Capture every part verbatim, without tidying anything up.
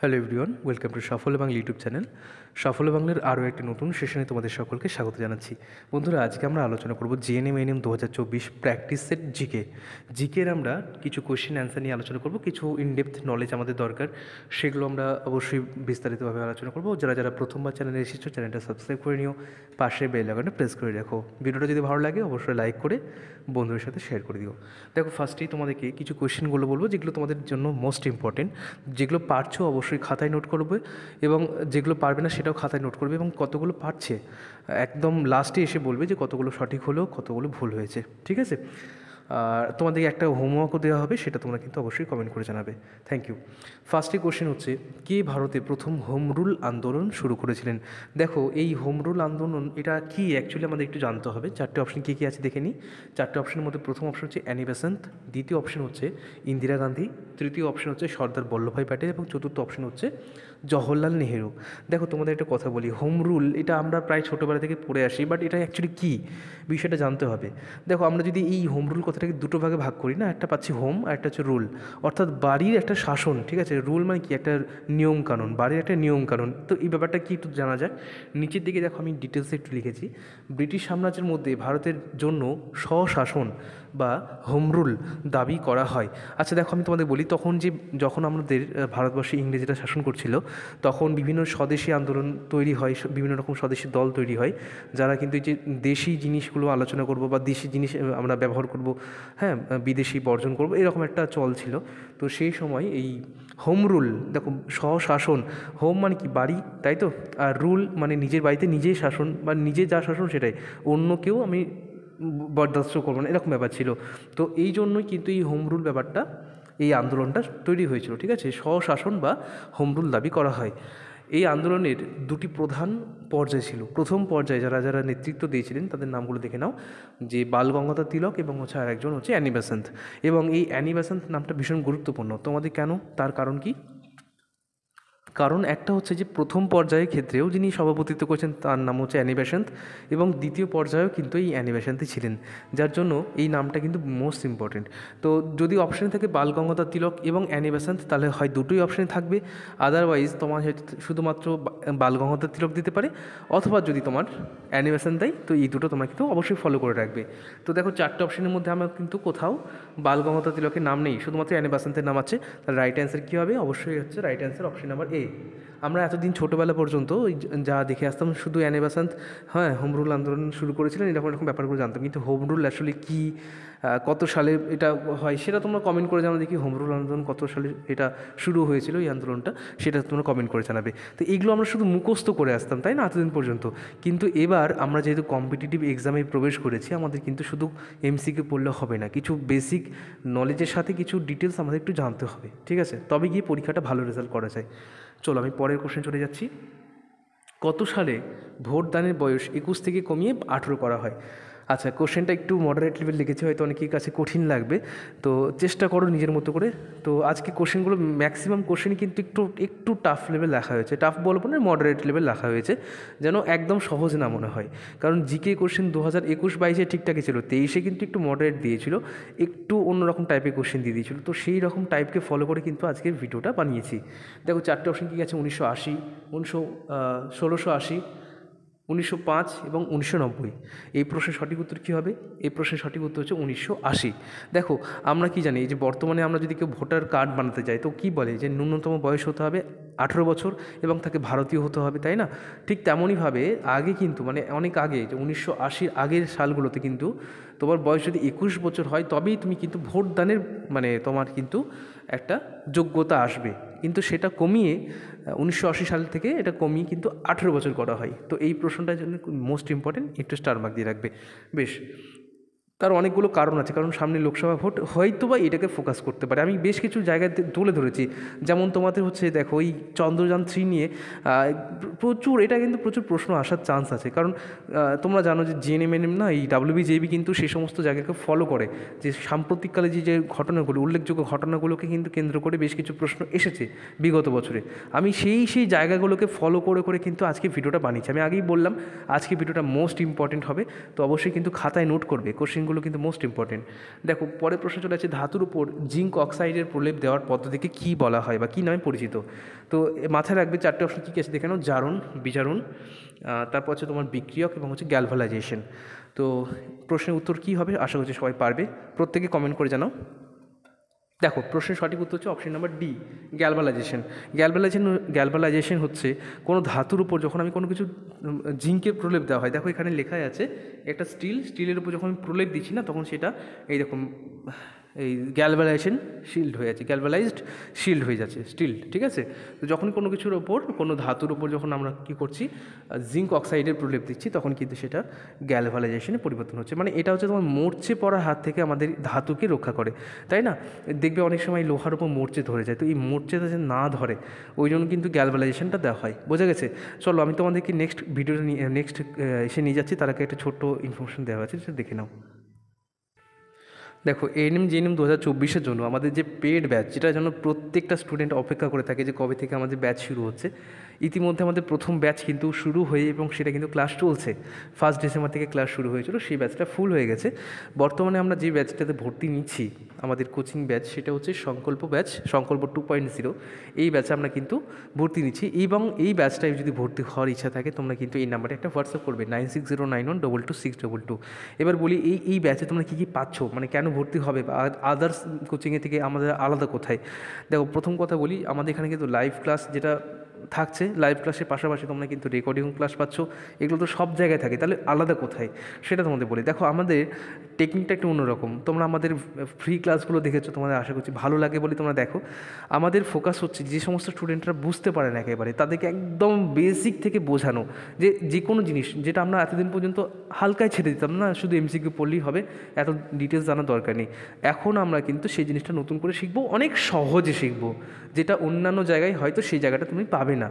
Hello everyone, welcome to সাফল্য Bangla YouTube channel. সাফল্য বাংলার আরও একটি নতুন সেশনে তোমাদের সকলকে স্বাগত জানাচ্ছি। বন্ধুরা, আজকে আমরা আলোচনা করব জিএনএম এএনএম দু হাজার চব্বিশ প্র্যাকটিস সেট জিকে। জিকের আমরা কিছু কোয়েশ্চেন অ্যান্সার নিয়ে আলোচনা করব, কিছু ইনডেপথ নলেজ আমাদের দরকার, সেগুলো আমরা অবশ্যই বিস্তারিতভাবে আলোচনা করব। যারা যারা প্রথমবার চ্যানেলে এসেছো, চ্যানেলটা সাবস্ক্রাইব করে নিও, পাশে বেল আইকনটা প্রেস করে রাখো। ভিডিওটা যদি ভালো লাগে অবশ্যই লাইক করে বন্ধুদের সাথে শেয়ার করে দিও। দেখো, ফার্স্টেই তোমাদেরকে কিছু কোয়েশ্চেনগুলো বলবো যেগুলো তোমাদের জন্য মোস্ট ইম্পর্টেন্ট, যেগুলো পারছো অবশ্যই খাতায় নোট করবে এবং যেগুলো পারবে না সেটাও খাতায় নোট করবে এবং কতগুলো পারছে একদম লাস্টে এসে বলবে যে কতগুলো সঠিক হলো, কতগুলো ভুল হয়েছে। ঠিক আছে? আর তোমাদেরকে একটা হোমওয়ার্কও দেওয়া হবে, সেটা তোমরা কিন্তু অবশ্যই কমেন্ট করে জানাবে। Thank you. ফার্স্টে কোশ্চেন হচ্ছে, কে ভারতে প্রথম হোম রুল আন্দোলন শুরু করেছিলেন? দেখো, এই হোম রুল আন্দোলন এটা কি অ্যাকচুয়ালি আমাদের একটু জানতে হবে। চারটে অপশন কী কী আছে দেখে নিই। চারটে অপশনের মধ্যে প্রথম অপশন হচ্ছে অ্যানি বেসান্ত, দ্বিতীয় অপশন হচ্ছে ইন্দিরা গান্ধী, তৃতীয় অপশন হচ্ছে সর্দার বল্লভ ভাই প্যাটেল এবং চতুর্থ অপশন হচ্ছে জওহরলাল নেহেরু। দেখো, তোমাদের একটা কথা বলি, হোম রুল এটা আমরা প্রায় ছোটোবেলা থেকে পড়ে আসি, বাট এটা অ্যাকচুয়ালি কী বিষয়টা জানতে হবে। দেখো, আমরা যদি এই হোম রুল কথাটাকে দুটো ভাগে ভাগ করি না, একটা পাচ্ছি হোম আর একটা হচ্ছে রুল, অর্থাৎ বাড়ির একটা শাসন। ঠিক আছে? রুল মানে কি? একটা নিয়মকানুন, বাড়ির একটা নিয়মকানুন। তো এই ব্যাপারটা কি একটু জানা যাক। নিচের দিকে দেখো, আমি ডিটেলসে একটু লিখেছি, ব্রিটিশ সাম্রাজ্যের মধ্যে ভারতের জন্য স্বশাসন বা হোম রুল দাবি করা হয়। আচ্ছা, দেখো আমি তোমাদের বলি, তখন যে যখন আমাদের ভারতবর্ষে ইংরেজরা শাসন করছিল তখন বিভিন্ন স্বদেশী আন্দোলন তৈরি হয়, বিভিন্ন রকম স্বদেশী দল তৈরি হয়, যারা কিন্তু এই যে দেশি জিনিসগুলো আলোচনা করব বা দেশি জিনিস আমরা ব্যবহার করব, হ্যাঁ, বিদেশি বর্জন করব, এরকম একটা চল ছিল। তো সেই সময় এই হোম রুল, দেখো স্বশাসন, হোম মানে কি? বাড়ি, তাই তো? আর রুল মানে নিজের বাড়িতে নিজেই শাসন বা নিজে যা শাসন সেটাই, অন্য কেউ আমি বরদাস্ত করব না, এরকম ব্যাপার ছিল। তো এই জন্যই কিন্তু এই হোম রুল ব্যাপারটা, এই আন্দোলনটা তৈরি হয়েছিল। ঠিক আছে? স্বশাসন বা হোম রুল দাবি করা হয়। এই আন্দোলনের দুটি প্রধান পর্যায় ছিল। প্রথম পর্যায়ে যারা যারা নেতৃত্ব দিয়েছিলেন তাদের নামগুলো দেখে নাও, যে বাল গঙ্গাধর তিলক এবং হচ্ছে আর একজন হচ্ছে অ্যানি বেসান্ত। এবং এই অ্যানি বেসান্ত নামটা ভীষণ গুরুত্বপূর্ণ তোমাদের। কেন? তার কারণ কি? কারণ একটা হচ্ছে যে প্রথম পর্যায়ের ক্ষেত্রেও যিনি সভাপতিত্ব করেছেন তার নাম হচ্ছে অ্যানি বেসান্ত এবং দ্বিতীয় পর্যায়েও কিন্তু এই অ্যানি বেসান্তই ছিলেন, যার জন্য এই নামটা কিন্তু মোস্ট ইম্পর্টেন্ট। তো যদি অপশানে থাকে বাল গঙ্গাধর তিলক এবং অ্যানি বেসান্ত, তাহলে হয় দুটোই অপশানে থাকবে, আদারওয়াইজ তোমার হয়তো শুধুমাত্র বাল গঙ্গাধর তিলক দিতে পারে, অথবা যদি তোমার অ্যানি বেসান্ত দেয়, তো এই দুটো তোমার কিন্তু অবশ্যই ফলো করে রাখবে। তো দেখো, চারটে অপশানের মধ্যে আমার কিন্তু কোথাও বাল গঙ্গাধর তিলকের নাম নেই, শুধুমাত্র অ্যানি বেসান্তের নাম আছে। তাহলে রাইট অ্যান্সার কী হবে? অবশ্যই হচ্ছে right answer option number A. আমরা এতদিন ছোটোবেলা পর্যন্ত যা দেখে আসতাম শুধু অ্যানি বেসান্ত, হ্যাঁ, হোম রুল আন্দোলন শুরু করেছিলেন, এরকম এরকম ব্যাপারগুলো জানতাম, কিন্তু হোম রুল আসলে কী, কত সালে এটা হয় সেটা তোমরা কমেন্ট করে জানাবে। দেখি হোম রুল আন্দোলন কত সালে এটা শুরু হয়েছিল, এই আন্দোলনটা, সেটা তোমরা কমেন্ট করে জানাবে। তো এইগুলো আমরা শুধু মুখস্থ করে আসতাম, তাই না, এতদিন পর্যন্ত। কিন্তু এবার আমরা যেহেতু কম্পিটিটিভ এক্সামে প্রবেশ করেছি, আমাদের কিন্তু শুধু এমসিকিউ পড়লে হবে না, কিছু বেসিক নলেজের সাথে কিছু ডিটেলস আমাদের একটু জানতে হবে। ঠিক আছে? তবে গিয়ে পরীক্ষাটা ভালো রেজাল্ট করা যায়। চলো আমি পরের কোশ্চেন চলে যাচ্ছি। কত সালে ভোটদানের বয়স একুশ থেকে কমিয়ে আঠেরো করা হয়? আচ্ছা, কোশ্চেনটা একটু মডারেট লেভেল লিখেছি, হয়তো অনেকের কাছে কঠিন লাগবে, তো চেষ্টা করো নিজের মতো করে। তো আজকে কোশ্চেনগুলো ম্যাক্সিমাম কোশ্চেনই কিন্তু একটু একটু টাফ লেভেল লেখা হয়েছে, টাফ বলবো না, মডারেট লেভেল লেখা হয়েছে, যেন একদম সহজ না মনে হয়। কারণ জিকে কোশ্চেন দু হাজার একুশ বাইশে ঠিকঠাকই ছিল, তেইশে কিন্তু একটু মডারেট দিয়েছিল, একটু অন্যরকম টাইপের কোশ্চেন দিয়ে দিয়েছিল। তো সেই রকম টাইপকে ফলো করে কিন্তু আজকের ভিডিওটা বানিয়েছি। দেখো, চারটে অপশন কী আছে? উনিশশো আশি উনিশশো ষোলোশো আশি উনিশশো পাঁচ এবং উনিশশো নব্বই। এই প্রশ্নের সঠিক উত্তর কী হবে? এই প্রশ্নের সঠিক উত্তর হচ্ছে উনিশশো আশি। দেখো, আমরা কি জানি যে বর্তমানে আমরা যদি কেউ ভোটার কার্ড বানাতে যাই তো কি বলে, যে ন্যূনতম বয়স হতে হবে আঠেরো বছর এবং তাকে ভারতীয় হতে হবে, তাই না? ঠিক তেমনইভাবে আগে কিন্তু মানে অনেক আগে, যে উনিশশো আশির আগের সালগুলোতে কিন্তু তোমার বয়স যদি একুশ বছর হয় তবেই তুমি কিন্তু ভোটদানের মানে তোমার কিন্তু একটা যোগ্যতা আসবে, কিন্তু সেটা কমিয়ে উনিশশো আশি সাল থেকে এটা কমিয়ে কিন্তু আঠেরো বছর করা হয়। তো এই প্রশ্নটার জন্য মোস্ট ইম্পর্টেন্ট, একটু স্টার মার্ক দিয়ে রাখবে। বেশ, তার অনেকগুলো কারণ আছে, কারণ সামনে লোকসভা ভোট, হয়তো বা এটাকে ফোকাস করতে পারে। আমি বেশ কিছু জায়গায় তুলে ধরেছি, যেমন তোমাদের হচ্ছে দেখো এই চন্দ্রযান থ্রি নিয়ে প্রচুর, এটা কিন্তু প্রচুর প্রশ্ন আসার চান্স আছে, কারণ তোমরা জানো যে জিএনএম এএনএম না, এই ডাব্লিউবিজেবি কিন্তু সেই সমস্ত জায়গাকে ফলো করে, যে সাম্প্রতিককালে যে যে ঘটনাগুলো, উল্লেখযোগ্য ঘটনাগুলোকে কিন্তু কেন্দ্র করে বেশ কিছু প্রশ্ন এসেছে বিগত বছরে। আমি সেই সেই জায়গাগুলোকে ফলো করে করে কিন্তু আজকে ভিডিওটা বানিয়েছি। আমি আগেই বললাম আজকে ভিডিওটা মোস্ট ইম্পর্টেন্ট হবে, তো অবশ্যই কিন্তু খাতায় নোট করবে কোশ্চেন কোশ্চেনগুলো কিন্তু মোস্ট ইম্পর্টেন্ট। দেখো পরের প্রশ্ন চলে আসছে, ধাতুর উপর জিঙ্ক অক্সাইডের প্রলেপ দেওয়ার পদ্ধতিকে কী বলা হয় বা কী নামে পরিচিত? তো মাথায় রাখবে চারটে অপশন কী কী আছে দেখে নাও, জারণ, বিজারণ, তারপর হচ্ছে তোমার বিক্রিয়ক এবং হচ্ছে গ্যালভালাইজেশন। তো প্রশ্নের উত্তর কী হবে আশা করছি সবাই পারবে, প্রত্যেকে কমেন্ট করে জানাও। দেখো প্রশ্নের সঠিক উত্তর হচ্ছে option number D, galvanisation. Galvanisation galvanisation হচ্ছে কোনো ধাতুর উপর যখন আমি কোনো কিছু জিঙ্কের প্রলেপ দেওয়া হয়। দেখো এখানে লেখাই আছে একটা স্টিল, স্টিলের উপর যখন আমি প্রলেপ দিচ্ছি না তখন সেটা এইরকম এই গ্যালভালাইজেশন শিল্ড হয়ে যাচ্ছে, গ্যালভালাইজড শিল্ড হয়ে যাচ্ছে স্টিল, ঠিক আছে। তো যখন কোনো কিছুর ওপর কোনো ধাতুর ওপর যখন আমরা কী করছি জিঙ্ক অক্সাইডের প্রলেপ দিচ্ছি তখন কিন্তু সেটা গ্যালভালাইজেশনে পরিবর্তন হচ্ছে, মানে এটা হচ্ছে তোমার মরচে পড়ার হাত থেকে আমাদের ধাতুকে রক্ষা করে, তাই না? দেখবে অনেক সময় লোহার ওপর মরচে ধরে যায়, তো এই মরচেটা যে না ধরে ওই জন্য কিন্তু গ্যালভালাইজেশনটা দেওয়া হয়, বোঝা গেছে? চলো আমি তোমাদেরকে নেক্সট ভিডিওটা নিয়ে নেক্সট এসে নিয়ে যাচ্ছি, তারাকে একটা ছোট্ট ইনফরমেশন দেওয়া আছে সেটা দেখে নাও। দেখো এএনএম জিএনএম দু হাজার চব্বিশের জন্য আমাদের যে পেড ব্যাচ, যেটার জন্য প্রত্যেকটা স্টুডেন্ট অপেক্ষা করে থাকে যে কবে থেকে আমাদের ব্যাচ শুরু হচ্ছে, ইতিমধ্যে আমাদের প্রথম ব্যাচ কিন্তু শুরু হয়ে এবং সেটা কিন্তু ক্লাস চলছে, ফার্স্ট ডিসেম্বর থেকে ক্লাস শুরু হয়েছিল, সেই ব্যাচটা ফুল হয়ে গেছে। বর্তমানে আমরা যে ব্যাচটাতে ভর্তি নিচ্ছি আমাদের কোচিং ব্যাচ, সেটা হচ্ছে সংকল্প ব্যাচ, সংকল্প টু পয়েন্ট জিরো এই ব্যাচে আমরা কিন্তু ভর্তি নিচ্ছি, এবং এই ব্যাচটায় যদি ভর্তি হওয়ার ইচ্ছা থাকে তোমরা কিন্তু এই নাম্বারে একটা হোয়াটসঅ্যাপ করবে nine six zero nine one double two six double two. এবার বলি এই এই ব্যাচে তোমরা কী কী পাচ্ছ, মানে কেন ভর্তি হবে বা আদার্স কোচিংয়ে থেকে আমাদের আলাদা কোথায়। দেখো প্রথম কথা বলি, আমাদের এখানে কিন্তু লাইভ ক্লাস যেটা থাকছে, লাইভ ক্লাসের পাশাপাশি তোমরা কিন্তু রেকর্ডিং ক্লাস পাচ্ছ, এগুলো তো সব জায়গায় থাকে, তাহলে আলাদা কোথায় সেটা তোমাদের বলি। দেখো আমাদের টেকনিকটা একটু অন্যরকম, তোমরা আমাদের ফ্রি ক্লাসগুলো দেখেছো, তোমাদের আশা করছি ভালো লাগে বলে তোমরা দেখো। আমাদের ফোকাস হচ্ছে যে সমস্ত স্টুডেন্টরা বুঝতে পারে না একেবারে, তাদেরকে একদম বেসিক থেকে বোঝানো, যে যে কোনো জিনিস যেটা আমরা এতদিন পর্যন্ত হালকায় ছেড়ে দিতাম না, শুধু এমসিকিউ পড়লেই হবে, এত ডিটেলস জানার দরকার নেই, এখন আমরা কিন্তু সেই জিনিসটা নতুন করে শিখবো, অনেক সহজে শিখবো, যেটা অন্যান্য জায়গায় হয়তো সেই জায়গাটা তুমি পাবে না।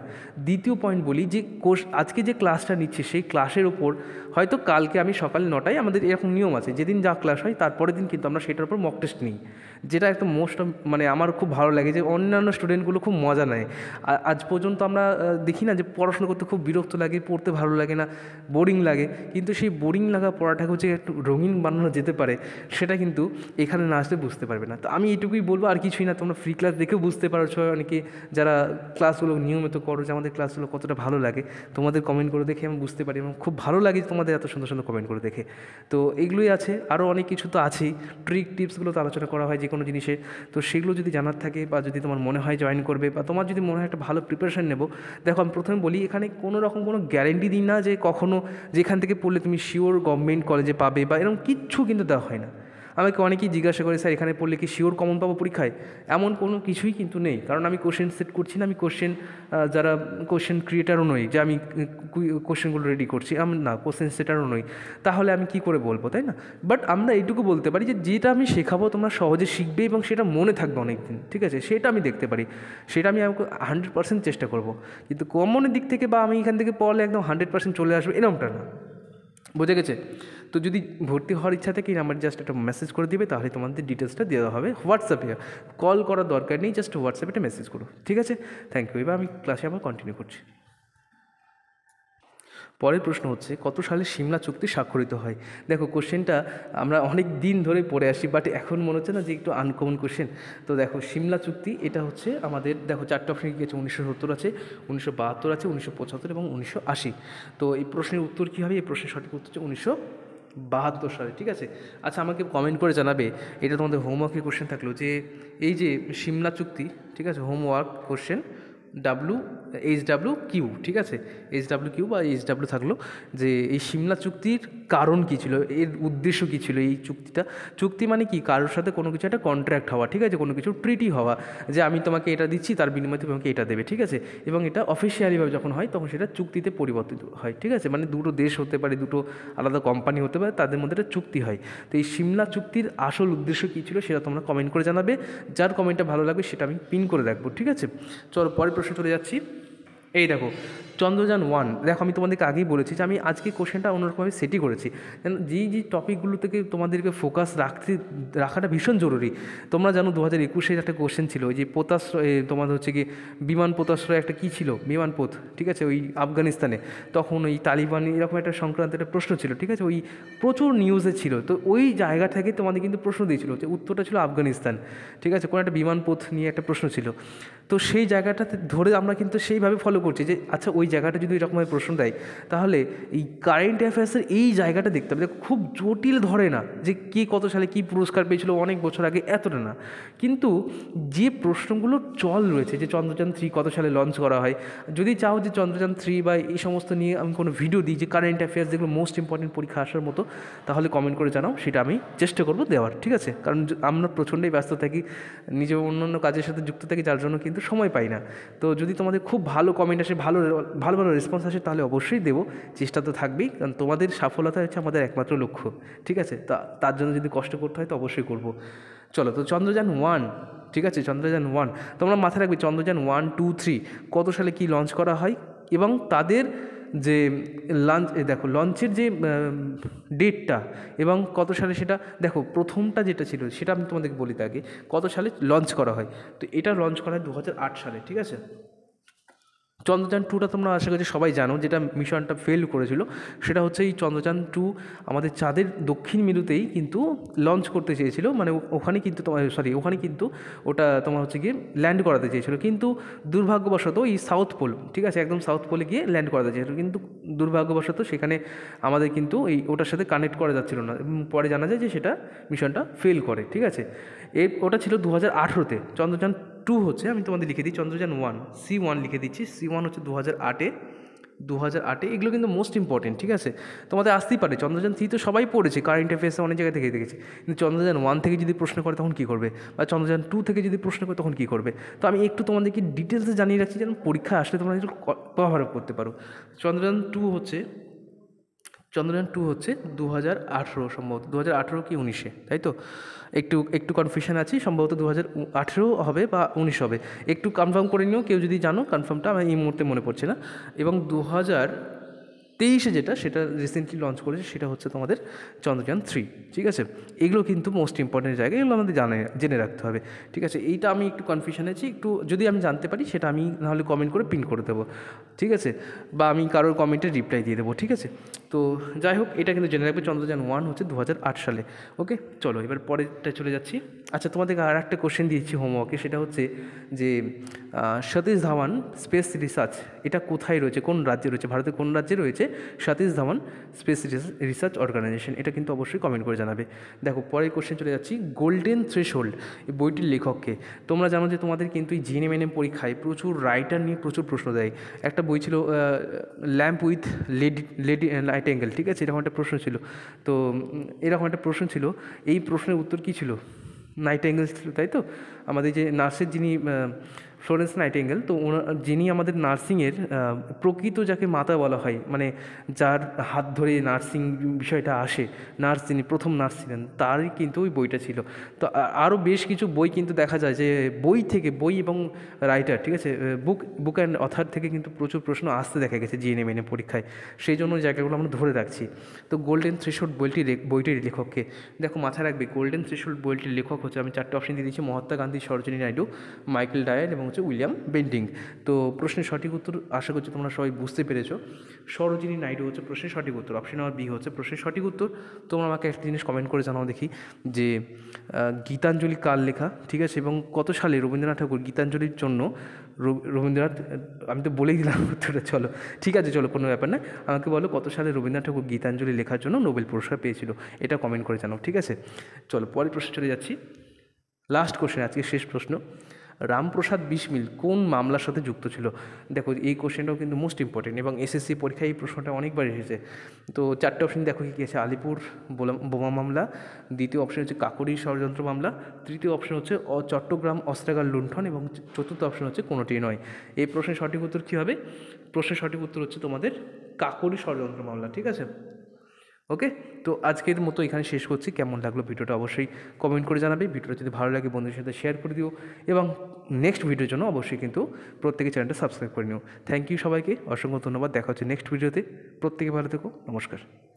দ্বিতীয় পয়েন্ট বলি, যে কোর্স আজকে যে ক্লাসটা নিচ্ছে সেই ক্লাসের ওপর হয়তো কালকে আমি সকাল নটায়, আমাদের এরকম নিয়ম আছে, যেদিন যা ক্লাস হয় তারপরের দিন কিন্তু আমরা সেটার উপর মক টেস্ট নিই, যেটা একটা মোস্ট মানে আমার খুব ভালো লাগে যে অন্যান্য স্টুডেন্টগুলো খুব মজা নেয়। আর আজ পর্যন্ত আমরা দেখি না যে পড়াশোনা করতে খুব বিরক্ত লাগে, পড়তে ভালো লাগে না, বোরিং লাগে, কিন্তু সেই বোরিং লাগা পড়াটাকে হচ্ছে একটু রঙিন বানানো যেতে পারে, সেটা কিন্তু এখানে না আসলে বুঝতে পারবে না। তো আমি এটুকুই বলবো, আর কিছুই না। তোমরা ফ্রি ক্লাস দেখেও বুঝতে পারছো অনেকে, যারা ক্লাসগুলো নিয়মিত করো, যে আমাদের ক্লাসগুলো কতটা ভালো লাগে, তোমাদের কমেন্ট করে দেখে আমি বুঝতে পারি এবং খুব ভালো লাগে তোমাদের এত সুন্দর সুন্দর কমেন্ট করে দেখে। তো এগুলোই আছে, আরও অনেক কিছু তো আছেই, ট্রিক টিপসগুলো তো আলোচনা করা হয় যে কোনো জিনিসের, তো সেগুলো যদি জানার থাকে বা যদি তোমার মনে হয় জয়েন করবে বা তোমার যদি মনে হয় একটা ভালো প্রিপারেশান নেবো। দেখো আমি প্রথমে বলি, এখানে কোনো রকম কোনো গ্যারেন্টি দিই না যে কখনো যেখান থেকে পড়লে তুমি শিওর গভর্নমেন্ট কলেজে পাবে বা এরকম কিচ্ছু কিন্তু দেওয়া হয় না। আমাকে অনেকেই জিজ্ঞাসা করে, স্যার এখানে পড়লে কি শিওর কমন পাবো পরীক্ষায়? এমন কোনো কিছুই কিন্তু নেই, কারণ আমি কোশ্চেন সেট করছি না, আমি কোশ্চেন যারা কোশ্চেন ক্রিয়েটারও নই, যে আমি কোশ্চেনগুলো রেডি করছি আমি না, কোশ্চেন সেটারও নই, তাহলে আমি কি করে বলবো, তাই না? বাট আমরা এইটুকু বলতে পারি যে যেটা আমি শেখাবো তোমরা সহজে শিখবে এবং সেটা মনে থাকবে অনেক দিন, ঠিক আছে? সেটা আমি দেখতে পারি, সেটা আমি হান্ড্রেড পার্সেন্ট চেষ্টা করবো, কিন্তু কমনের দিক থেকে বা আমি এখান থেকে পড়লে একদম হান্ড্রেড পার্সেন্ট চলে আসবে এরকমটা না, বোঝা গেছে? তো যদি ভর্তি হওয়ার ইচ্ছা থাকে আমার জাস্ট একটা মেসেজ করে দিবে, তাহলে তোমাদের ডিটেলসটা দেওয়া হবে হোয়াটসঅ্যাপে, কল করার দরকার নেই, জাস্ট হোয়াটসঅ্যাপে একটা মেসেজ করো, ঠিক আছে? Thank you. এবার আমি ক্লাসে আবার কন্টিনিউ করছি। পরের প্রশ্ন হচ্ছে, কত সালে সিমলা চুক্তি স্বাক্ষরিত হয়? দেখো কোশ্চেনটা আমরা অনেক দিন ধরে পড়ে আসি, বাট এখন মনে হচ্ছে না যে একটু আনকমন কোশ্চেন। তো দেখো সিমলা চুক্তি এটা হচ্ছে আমাদের, দেখো চারটে অপশন গিয়েছে, উনিশশো সত্তর আছে, উনিশশো বাহাত্তর আছে, উনিশশো পঁচাত্তর এবং উনিশশো আশি। তো এই প্রশ্নের উত্তর কী হবে? এই প্রশ্নের সঠিক উত্তর হচ্ছে উনিশশো বাহাত্তর সালে, ঠিক আছে? আচ্ছা আমাকে কমেন্ট করে জানাবে, এটা তোমাদের হোমওয়ার্কের কোশ্চেন থাকলো, যে এই যে সিমলা চুক্তি, ঠিক আছে, homework question W H W Q, ঠিক আছে, এইচ ডাব্লু কিউ বা এইচ ডাব্লু থাকলো, যে এই সিমলা চুক্তির কারণ কী ছিল, এর উদ্দেশ্য কী ছিল এই চুক্তিটা? চুক্তি মানে কি? কারোর সাথে কোনো কিছু একটা কন্ট্রাক্ট হওয়া, ঠিক আছে, কোনো কিছু ট্রিটি হওয়া, যে আমি তোমাকে এটা দিচ্ছি তার বিনিময়ে তুমি আমাকে এটা দেবে, ঠিক আছে? এবং এটা অফিসিয়ালিভাবে যখন হয় তখন সেটা চুক্তিতে পরিবর্তিত হয়, ঠিক আছে? মানে দুটো দেশ হতে পারে, দুটো আলাদা কোম্পানি হতে পারে, তাদের মধ্যে একটা চুক্তি হয়। তো এই সিমলা চুক্তির আসল উদ্দেশ্য কী ছিল সেটা তোমরা কমেন্ট করে জানাবে, যার কমেন্টটা ভালো লাগবে সেটা আমি পিন করে রাখবো, ঠিক আছে? চলো পরের প্রশ্ন চলে যাচ্ছি। এই দেখো চন্দ্রযান ওয়ান, দেখো আমি তোমাদেরকে আগেই বলেছি যে আমি আজকে কোশ্চেনটা অন্যরকমভাবে সেটই করেছি, যেন যেই যে টপিকগুলো থেকে তোমাদেরকে ফোকাস রাখতে রাখাটা ভীষণ জরুরি। তোমরা জানো দু হাজার একুশে একটা কোশ্চেন ছিল যে পোতাশ্রয়, তোমার হচ্ছে কি বিমান পোতাশ্রয় একটা কী ছিল, বিমানপথ, ঠিক আছে, ওই আফগানিস্তানে তখন ওই তালিবান এরকম একটা সংক্রান্ত একটা প্রশ্ন ছিল, ঠিক আছে, ওই প্রচুর নিউজে ছিল। তো ওই জায়গা থেকে তোমাদের কিন্তু প্রশ্ন দিয়েছিল, যে উত্তরটা ছিল আফগানিস্তান, ঠিক আছে, কোনো একটা বিমানপথ নিয়ে একটা প্রশ্ন ছিল। তো সেই জায়গাটাতে ধরে আমরা কিন্তু সেইভাবে ফলো করছি যে আচ্ছা ওই জায়গাটা যদি এরকমভাবে প্রশ্ন দেয় তাহলে এই কারেন্ট অ্যাফেয়ার্সের এই জায়গাটা দেখতে হবে। খুব জটিল ধরে না যে কে কত সালে কী পুরস্কার পেয়েছিল অনেক বছর আগে, এতটা না, কিন্তু যে প্রশ্নগুলো চল রয়েছে যে চন্দ্রযান থ্রি কত সালে লঞ্চ করা হয়, যদি চাও যে চন্দ্রযান থ্রি বা এই সমস্ত নিয়ে আমি কোনো ভিডিও দিই যে কারেন্ট অ্যাফেয়ার্স যেগুলো মোস্ট ইম্পর্টেন্ট পরীক্ষা আসার মতো, তাহলে কমেন্ট করে জানাও, সেটা আমি চেষ্টা করবো দেওয়ার, ঠিক আছে, কারণ আমরা প্রচণ্ডই ব্যস্ত থাকি, নিজের অন্যান্য কাজের সাথে যুক্ত থাকি, যার জন্য কিন্তু সময় পাই না। তো যদি তোমাদের খুব ভালো কমেন্ট আসে, ভালো ভালো ভালো রেসপন্স আসে, তাহলে অবশ্যই দেবো, চেষ্টা তো থাকবেই, কারণ তোমাদের সফলতা হচ্ছে আমাদের একমাত্র লক্ষ্য, ঠিক আছে। তা তার জন্য যদি কষ্ট করতে হয় তো অবশ্যই করবো। চলো, তো চন্দ্রযান ওয়ান, ঠিক আছে, চন্দ্রযান ওয়ান তোমরা মাথায় রাখবে, চন্দ্রযান ওয়ান টু থ্রি কত সালে কী লঞ্চ করা হয় এবং তাদের যে লঞ্চ, দেখো লঞ্চের যে ডেটটা এবং কত সালে সেটা, দেখো প্রথমটা যেটা ছিল সেটা আমি তোমাদেরকে বলি আগে, কত সালে লঞ্চ করা হয়। তো এটা লঞ্চ করা হয় দু হাজার আট সালে, ঠিক আছে। চন্দ্রযান টুটা তোমরা আশা করছি সবাই জানো, যেটা মিশনটা ফেল করেছিল, সেটা হচ্ছে এই চন্দ্রযান টু আমাদের চাঁদের দক্ষিণ মেরুতেই কিন্তু লঞ্চ করতে চেয়েছিল, মানে ওখানে কিন্তু তোমার সরি ওখানে কিন্তু ওটা তোমার হচ্ছে গিয়ে ল্যান্ড করাতে চেয়েছিল, কিন্তু দুর্ভাগ্যবশত এই সাউথ পোল, ঠিক আছে, একদম সাউথ পোলে গিয়ে ল্যান্ড করাতে চেয়েছিল, কিন্তু দুর্ভাগ্যবশত সেখানে আমাদের কিন্তু এই ওটার সাথে কানেক্ট করা যাচ্ছিল না, পরে জানা যায় যে সেটা মিশনটা ফেল করে, ঠিক আছে। এ ওটা ছিল দু হাজার আঠেরোতে। চন্দ্রযান টু হচ্ছে, আমি তোমাদের লিখে দিই চন্দ্রযান ওয়ান, সি ওয়ান লিখে দিচ্ছি, সি ওয়ান হচ্ছে দু হাজার আটে দু হাজার আটে এগুলো কিন্তু মোস্ট ইম্পর্টেন্ট, ঠিক আছে, তোমাদের আসতেই পারে। চন্দ্রযান থ্রি তো সবাই পড়েছে, কারেন্ট অ্যাফেয়ার্সে অনেক জায়গা থেকে দেখেছি, কিন্তু চন্দ্রযান ওয়ান থেকে যদি প্রশ্ন করে তখন কী করবে, বা চন্দ্রযান টু থেকে যদি প্রশ্ন করে তখন কী করবে। তো আমি একটু তোমাদেরকে ডিটেলসে জানিয়ে রাখছি যেন পরীক্ষা আসলে তোমরা একটু কভার আপ করতে পারো। চন্দ্রযান টু হচ্ছে চন্দ্রযান টু হচ্ছে দু হাজার আঠেরো সম্ভবত দু হাজার আঠেরো কি উনিশে, তাই তো একটু একটু কনফিউশন আছে, সম্ভবত দু হাজার আঠেরো হবে বা উনিশ হবে, একটু কনফার্ম করে নিও কেউ যদি জানো, কনফার্মটা আমার এই মুহূর্তে মনে পড়ছে না। এবং দু হাজার তেইশে যেটা সেটা রিসেন্টলি লঞ্চ করেছে সেটা হচ্ছে তোমাদের চন্দ্রযান থ্রি, ঠিক আছে। এগুলো কিন্তু মোস্ট ইম্পর্টেন্ট জায়গা, এগুলো আমাদের জানে জেনে রাখতে হবে, ঠিক আছে। এইটা আমি একটু কনফিউশন আছি, একটু যদি আমি জানতে পারি সেটা আমি নাহলে কমেন্ট করে পিন করে দেবো, ঠিক আছে, বা আমি কারোর কমেন্টে রিপ্লাই দিয়ে দেবো, ঠিক আছে। তো যাই হোক, এটা কিন্তু জেনে রাখবে, চন্দ্রযান ওয়ান হচ্ছে দু হাজার আট সালে। ওকে, চলো এবার পরেরটা চলে যাচ্ছি। আচ্ছা, তোমাদেরকে আর একটা কোশ্চেন দিয়েছি হোমওয়ার্কে, সেটা হচ্ছে যে সতীশ ধাওয়ান স্পেস রিসার্চ এটা কোথায় রয়েছে, কোন রাজ্যে রয়েছে, ভারতের কোন রাজ্যে রয়েছে Satish Dhawan space research organisation, এটা কিন্তু অবশ্যই কমেন্ট করে জানাবে। দেখো পরের কোশ্চেন চলে যাচ্ছি, গোল্ডেন থ্রেশহল্ড এই বইটির লেখককে। তোমরা জানো যে তোমাদের কিন্তু এই জিএনএম এএনএম পরীক্ষায় প্রচুর রাইটার নিয়ে প্রচুর প্রশ্ন দেয়। একটা বই ছিল lamp with lady lady Nightingale, ঠিক আছে, এরকম একটা প্রশ্ন ছিল। তো এরকম একটা প্রশ্ন ছিল, এই প্রশ্নের উত্তর কী ছিল, নাইটেঙ্গেল ছিল, তাই তো আমাদের যে নার্সের যিনি ফ্লোরেন্স নাইটেঙ্গেল, তো ওনার যিনি আমাদের নার্সিংয়ের প্রকৃত যাকে মাতা বলা হয়, মানে যার হাত ধরে নার্সিং বিষয়টা আসে, নার্স যিনি প্রথম নার্স ছিলেন, তারই কিন্তু ওই বইটা ছিল। তো আরও বেশ কিছু বই কিন্তু দেখা যায় যে বই থেকে, বই এবং রাইটার, ঠিক আছে, বুক বুক অ্যান্ড অথার থেকে কিন্তু প্রচুর প্রশ্ন আসতে দেখা গেছে জিএনএম এএনএম পরীক্ষায়, সেই জন্য জায়গাগুলো আমরা ধরে রাখছি। তো গোল্ডেন থ্রেশহল্ড বইটির বইটির লেখককে দেখো মাথায় রাখবে, গোল্ডেন থ্রেশহল্ড বইটির লেখক হচ্ছে, আমি চারটে অপশন দিয়ে দিয়েছি, মহাত্মা গান্ধী, সরোজিনী নাইডু, মাইকেল ডায়ার এবং হচ্ছে উইলিয়াম বেন্টিং। তো প্রশ্নের সঠিক উত্তর আশা করছি তোমরা সবাই বুঝতে পেরেছো, সরোজিনী নাইডু হচ্ছে প্রশ্নের সঠিক উত্তর, অপশন নাম্বার বি হচ্ছে প্রশ্নের সঠিক উত্তর। তোমরা আমাকে একটা জিনিস কমেন্ট করে জানাও দেখি যে গীতাঞ্জলি কার লেখা, ঠিক আছে, এবং কত সালে রবীন্দ্রনাথ ঠাকুর গীতাঞ্জলির জন্য রবীন্দ্রনাথ আমি তো বলেই দিলাম উত্তরটা, চলো ঠিক আছে, চলো কোনো ব্যাপার না, আমাকে বলো কত সালে রবীন্দ্রনাথ ঠাকুর গীতাঞ্জলি লেখার জন্য নোবেল পুরস্কার পেয়েছিল, এটা কমেন্ট করে জানাও, ঠিক আছে। চলো পরের প্রশ্ন চলে যাচ্ছি, লাস্ট কোশ্চেন আজকে, শেষ প্রশ্ন, রামপ্রসাদ বিসমিল কোন মামলার সাথে যুক্ত ছিল। দেখো এই কোশ্চেনটাও কিন্তু মোস্ট ইম্পর্টেন্ট এবং এসএসসি পরীক্ষায় এই প্রশ্নটা অনেকবার এসেছে। তো চারটে অপশন দেখো কী কী আছে, আলিপুর বোমা মামলা, দ্বিতীয় অপশন হচ্ছে কাকুরি ষড়যন্ত্র মামলা, তৃতীয় অপশন হচ্ছে চট্টগ্রাম অস্ত্রাগার লুণ্ঠন এবং চতুর্থ অপশন হচ্ছে কোনোটি নয়। এই প্রশ্নের সঠিক উত্তর কী হবে, প্রশ্নের সঠিক উত্তর হচ্ছে তোমাদের কাকুরি ষড়যন্ত্র মামলা, ঠিক আছে। ওকে, তো আজকের মতো এখানে শেষ করছি। কেমন লাগলো ভিডিওটা অবশ্যই কমেন্ট করে জানাবে। ভিডিওটা যদি ভালো লাগে বন্ধুদের সাথে শেয়ার করে দিও এবং নেক্সট ভিডিওর জন্য অবশ্যই কিন্তু প্রত্যেকে চ্যানেলটা সাবস্ক্রাইব করে নিও। থ্যাংক ইউ সবাইকে, অসংখ্য ধন্যবাদ। দেখা হচ্ছে নেক্সট ভিডিওতে। প্রত্যেকে ভালো থেকো, নমস্কার।